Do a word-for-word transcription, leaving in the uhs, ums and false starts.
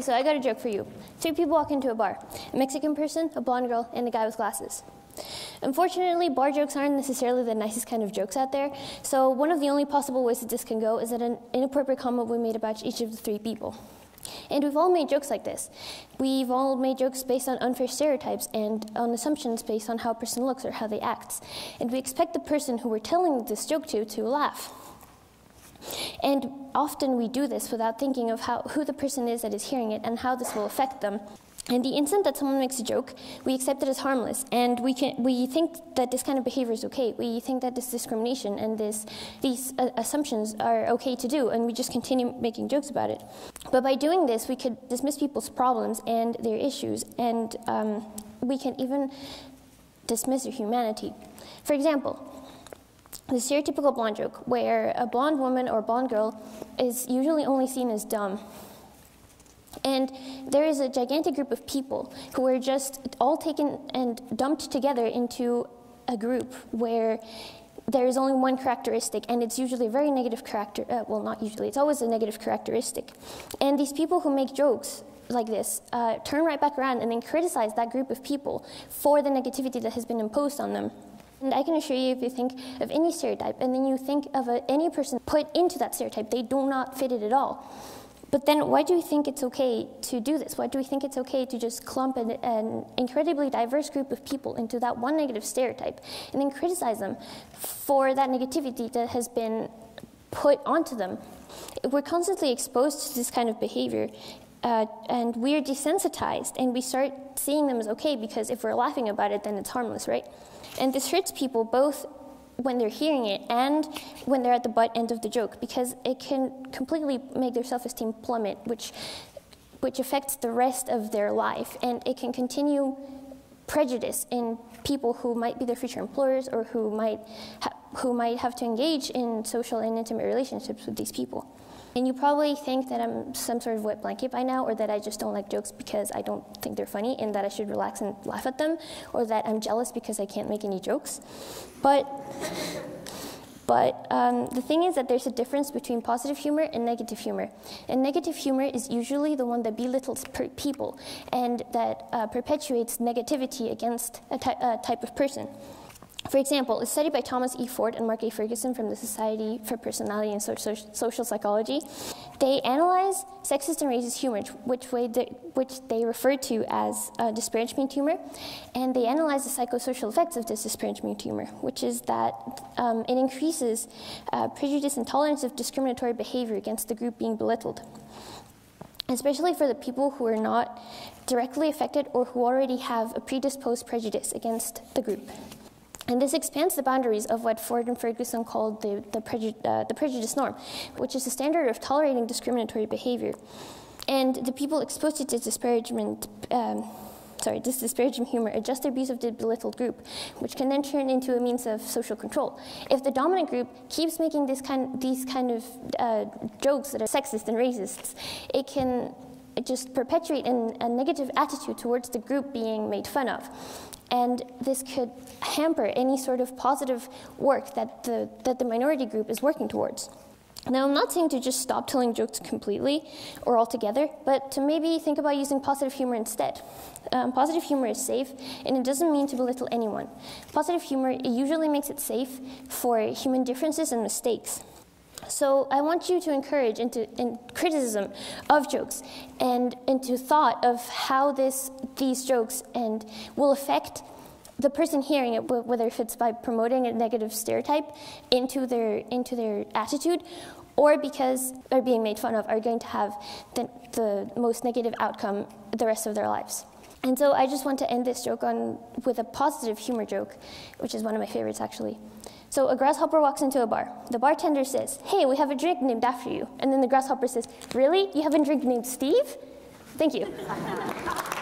Okay, so I got a joke for you. Three people walk into a bar, a Mexican person, a blonde girl, and a guy with glasses. Unfortunately, bar jokes aren't necessarily the nicest kind of jokes out there, so one of the only possible ways that this can go is that an inappropriate comment we made about each of the three people. And we've all made jokes like this. We've all made jokes based on unfair stereotypes and on assumptions based on how a person looks or how they act. And we expect the person who we're telling this joke to to laugh. And often we do this without thinking of how, who the person is that is hearing it and how this will affect them. And the instant that someone makes a joke, we accept it as harmless, and we can, we think that this kind of behavior is okay. We think that this discrimination and this, these uh, assumptions are okay to do, and we just continue making jokes about it. But by doing this, we could dismiss people's problems and their issues, and um, we can even dismiss their humanity. For example, the stereotypical blonde joke, where a blonde woman or blonde girl is usually only seen as dumb. And there is a gigantic group of people who are just all taken and dumped together into a group where there is only one characteristic, and it's usually a very negative character, uh, well, not usually, it's always a negative characteristic. And these people who make jokes like this uh, turn right back around and then criticize that group of people for the negativity that has been imposed on them. And I can assure you, if you think of any stereotype and then you think of a, any person put into that stereotype, they do not fit it at all. But then why do we think it's okay to do this? Why do we think it's okay to just clump an, an incredibly diverse group of people into that one negative stereotype and then criticize them for that negativity that has been put onto them? We're constantly exposed to this kind of behavior, uh, and we're desensitized, and we start seeing them as okay because if we're laughing about it, then it's harmless, right? And this hurts people both when they're hearing it and when they're at the butt end of the joke, because it can completely make their self-esteem plummet, which, which affects the rest of their life, and it can continue prejudice in people who might be their future employers or who might, ha who might have to engage in social and intimate relationships with these people. And you probably think that I'm some sort of wet blanket by now, or that I just don't like jokes because I don't think they're funny and that I should relax and laugh at them, or that I'm jealous because I can't make any jokes. But, but um, the thing is that there's a difference between positive humor and negative humor. And negative humor is usually the one that belittles per people and that uh, perpetuates negativity against a, ty a type of person. For example, a study by Thomas E. Ford and Mark A. Ferguson from the Society for Personality and Social Psychology, they analyzed sexist and racist humor, which, way they, which they referred to as uh, disparagement humor, and they analyzed the psychosocial effects of this disparagement humor, which is that um, it increases uh, prejudice and tolerance of discriminatory behavior against the group being belittled, especially for the people who are not directly affected or who already have a predisposed prejudice against the group. And this expands the boundaries of what Ford and Ferguson called the, the, preju uh, the prejudice norm, which is the standard of tolerating discriminatory behavior. And the people exposed to this disparagement, um, sorry, this disparagement humor adjust their views of the belittled group, which can then turn into a means of social control. If the dominant group keeps making this kind, these kind of uh, jokes that are sexist and racist, it can just perpetuate an, a negative attitude towards the group being made fun of. And this could hamper any sort of positive work that the, that the minority group is working towards. Now, I'm not saying to just stop telling jokes completely or altogether, but to maybe think about using positive humor instead. Um, positive humor is safe, and it doesn't mean to belittle anyone. Positive humor, it usually makes it safe for human differences and mistakes. So I want you to encourage into in criticism of jokes and into thought of how this, these jokes and will affect the person hearing it, whether if it's by promoting a negative stereotype into their, into their attitude, or because they're being made fun of, are going to have the, the most negative outcome the rest of their lives. And so I just want to end this joke on with a positive humor joke, which is one of my favorites, actually. So a grasshopper walks into a bar. The bartender says, "Hey, we have a drink named after you." And then the grasshopper says, "Really? You have a drink named Steve? Thank you."